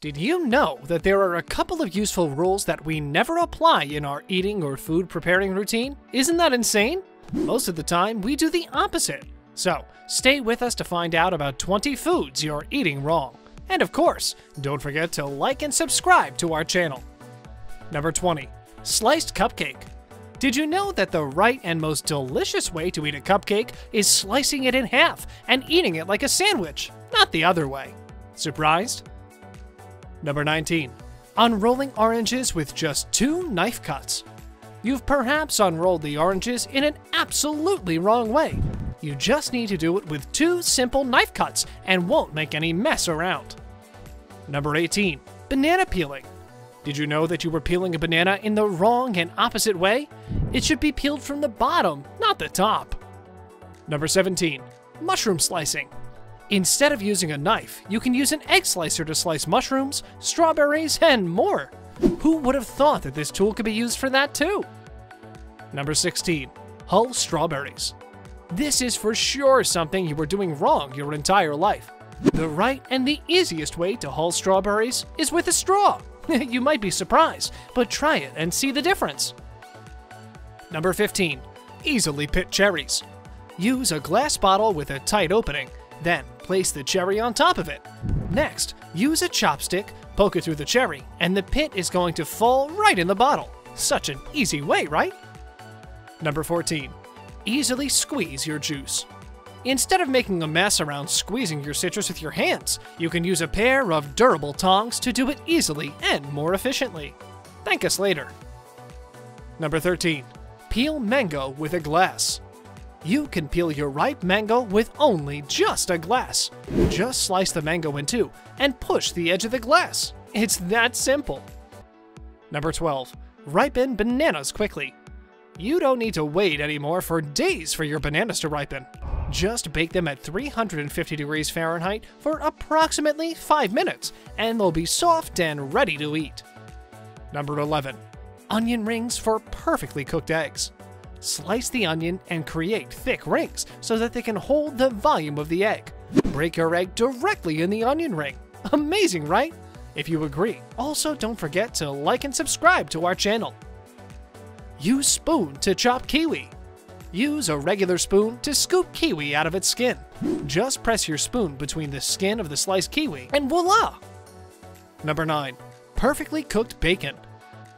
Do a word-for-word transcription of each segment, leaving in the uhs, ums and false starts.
Did you know that there are a couple of useful rules that we never apply in our eating or food preparing routine? Isn't that insane? Most of the time, we do the opposite. So, stay with us to find out about twenty foods you're eating wrong. And of course, don't forget to like and subscribe to our channel. Number twenty. Sliced cupcake. Did you know that the right and most delicious way to eat a cupcake is slicing it in half and eating it like a sandwich, not the other way? Surprised? Number nineteen. Unrolling oranges with just two knife cuts. You've perhaps unrolled the oranges in an absolutely wrong way. You just need to do it with two simple knife cuts and won't make any mess around. Number eighteen. Banana peeling. Did you know that you were peeling a banana in the wrong and opposite way? It should be peeled from the bottom, not the top. Number seventeen. Mushroom slicing. Instead of using a knife, you can use an egg slicer to slice mushrooms, strawberries, and more. Who would have thought that this tool could be used for that too? Number sixteen. Hull strawberries. This is for sure something you were doing wrong your entire life. The right and the easiest way to hull strawberries is with a straw. You might be surprised, but try it and see the difference. Number fifteen. Easily pit cherries. Use a glass bottle with a tight opening. Then, place the cherry on top of it. Next, use a chopstick, poke it through the cherry, and the pit is going to fall right in the bottle. Such an easy way, right? Number fourteen. Easily squeeze your juice. Instead of making a mess around squeezing your citrus with your hands, you can use a pair of durable tongs to do it easily and more efficiently. Thank us later. Number thirteen. Peel mango with a glass. You can peel your ripe mango with only just a glass. Just slice the mango in two and push the edge of the glass. It's that simple. Number twelve. Ripen bananas quickly. You don't need to wait anymore for days for your bananas to ripen. Just bake them at three hundred fifty degrees Fahrenheit for approximately five minutes, and they'll be soft and ready to eat. Number eleven. Onion rings for perfectly cooked eggs. Slice the onion and create thick rings so that they can hold the volume of the egg. Break your egg directly in the onion ring. Amazing, right? If you agree, also don't forget to like and subscribe to our channel. Use spoon to chop kiwi. Use a regular spoon to scoop kiwi out of its skin. Just press your spoon between the skin of the sliced kiwi and voila! Number nine. Perfectly cooked bacon.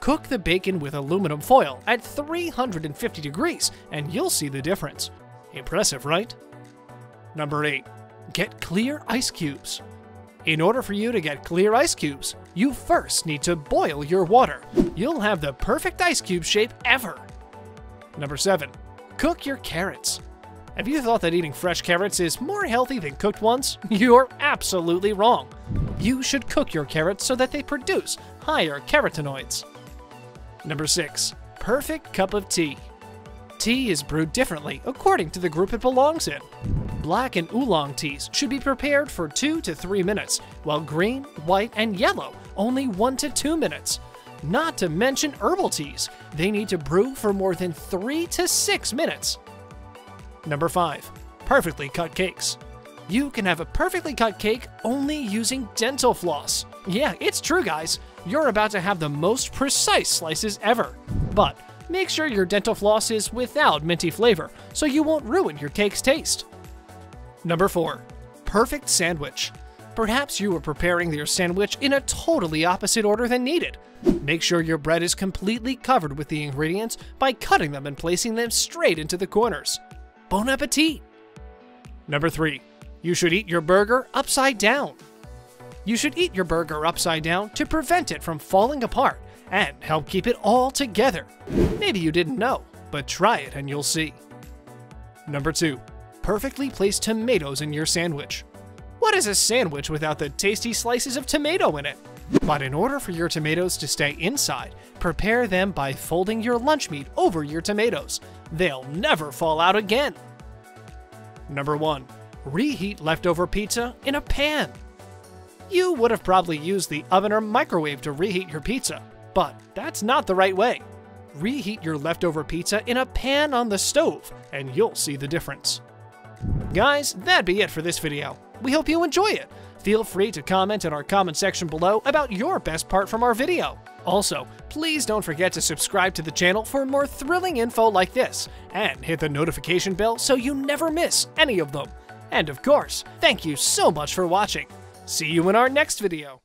Cook the bacon with aluminum foil at three hundred fifty degrees and you'll see the difference. Impressive, right? Number eight. Get clear ice cubes. In order for you to get clear ice cubes, you first need to boil your water. You'll have the perfect ice cube shape ever. Number seven. Cook your carrots. Have you thought that eating fresh carrots is more healthy than cooked ones? You're absolutely wrong. You should cook your carrots so that they produce higher carotenoids. Number six. Perfect cup of tea. Tea is brewed differently according to the group it belongs in. Black and oolong teas should be prepared for two to three minutes, while green, white, and yellow only one to two minutes. Not to mention herbal teas. They need to brew for more than three to six minutes. Number five. Perfectly cut cakes. You can have a perfectly cut cake only using dental floss. Yeah, it's true, guys. You're about to have the most precise slices ever. But make sure your dental floss is without minty flavor, so you won't ruin your cake's taste. Number four. Perfect sandwich. Perhaps you were preparing your sandwich in a totally opposite order than needed. Make sure your bread is completely covered with the ingredients by cutting them and placing them straight into the corners. Bon appetit! Number three. You should eat your burger upside down. You should eat your burger upside down to prevent it from falling apart and help keep it all together. Maybe you didn't know, but try it and you'll see. Number two. Perfectly place tomatoes in your sandwich. What is a sandwich without the tasty slices of tomato in it? But in order for your tomatoes to stay inside, prepare them by folding your lunch meat over your tomatoes. They'll never fall out again. Number one. Reheat leftover pizza in a pan. You would have probably used the oven or microwave to reheat your pizza, but that's not the right way. Reheat your leftover pizza in a pan on the stove, and you'll see the difference. Guys, that'd be it for this video. We hope you enjoy it. Feel free to comment in our comment section below about your best part from our video. Also, please don't forget to subscribe to the channel for more thrilling info like this, and hit the notification bell so you never miss any of them. And of course, thank you so much for watching. See you in our next video.